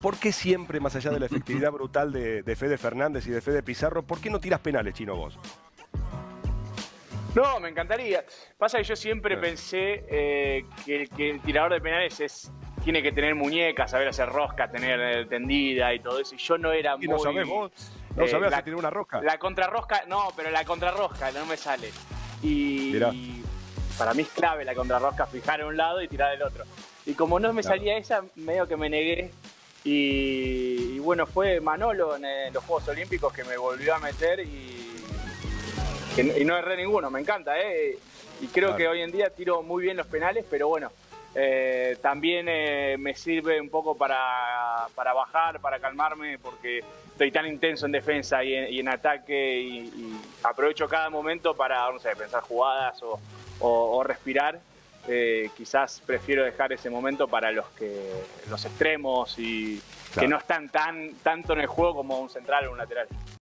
¿Por qué siempre, más allá de la efectividad brutal de Fede Fernández y de Fede Pizarro, por qué no tiras penales, Chino, vos? No, me encantaría. Pasa que yo siempre pensé que el tirador de penales tiene que tener muñecas, saber hacer rosca, tener tendida y todo eso. Y yo no era muy... ¿No sabés vos? ¿No sabés hacer una rosca? La contrarrosca, no, pero la contrarrosca no me sale. Y mirá, para mí es clave la contrarrosca, fijar a un lado y tirar del otro. Y como no me salía esa, medio que me negué. Y bueno, fue Manolo en los Juegos Olímpicos que me volvió a meter y no erré ninguno, me encanta, y creo que hoy en día tiro muy bien los penales, pero bueno, también me sirve un poco para bajar, para calmarme, porque estoy tan intenso en defensa y en ataque y aprovecho cada momento para, no sé, pensar jugadas o respirar. Quizás prefiero dejar ese momento para los extremos y que no están tanto en el juego como un central o un lateral.